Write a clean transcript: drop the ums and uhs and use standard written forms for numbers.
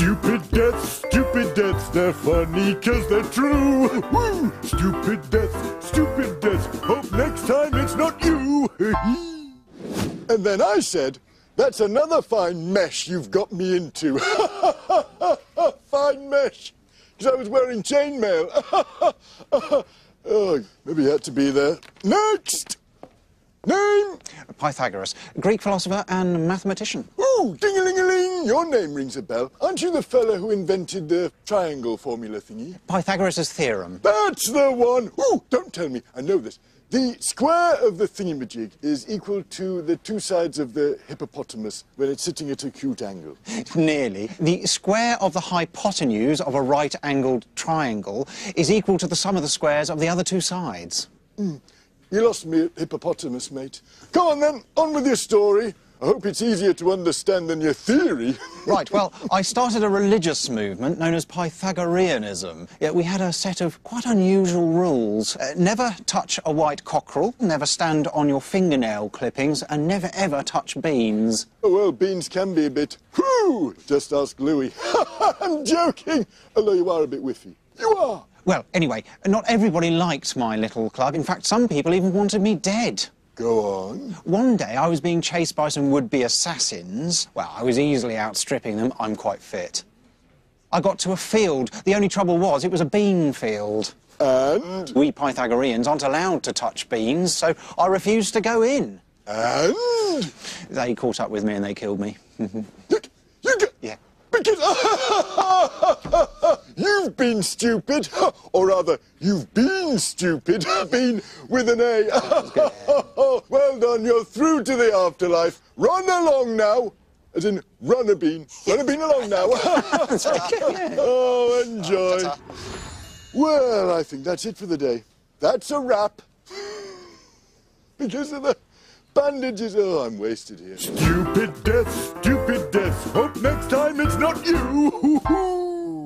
stupid deaths, they're funny cause they're true. Woo! Stupid deaths, hope next time it's not you. And then I said, that's another fine mesh you've got me into. Fine mesh, because I was wearing chainmail. Oh, maybe you had to be there. Next! Name? Pythagoras, Greek philosopher and mathematician. Ooh, ding-a-ling-a-ling, your name rings a bell. Aren't you the fellow who invented the triangle formula thingy? Pythagoras' theorem. That's the one! Ooh, don't tell me, I know this. The square of the thingamajig is equal to the two sides of the hippopotamus when it's sitting at acute angle. Nearly. The square of the hypotenuse of a right-angled triangle is equal to the sum of the squares of the other two sides. Mm. You lost me at hippopotamus, mate. Come on, then, on with your story. I hope it's easier to understand than your theory. Right, well, I started a religious movement known as Pythagoreanism. Yeah, we had a set of quite unusual rules. Never touch a white cockerel, never stand on your fingernail clippings, and never ever touch beans. Oh, well, beans can be a bit... Whoo! Just ask Louis. I'm joking! Although you are a bit whiffy. You are! Well, anyway, not everybody liked my little club. In fact, some people even wanted me dead. Go on. One day, I was being chased by some would-be assassins. Well, I was easily outstripping them. I'm quite fit. I got to a field. The only trouble was it was a bean field. And? We Pythagoreans aren't allowed to touch beans, so I refused to go in. And? They caught up with me and they killed me. Yeah. Because... You've been stupid, or rather, you've been stupid, been with an A. Well done, you're through to the afterlife. Run along now, as in run a bean along now. Oh, enjoy. Well, I think that's it for the day. That's a wrap. Because of the bandages, oh, I'm wasted here. Stupid death, hope next time it's not you.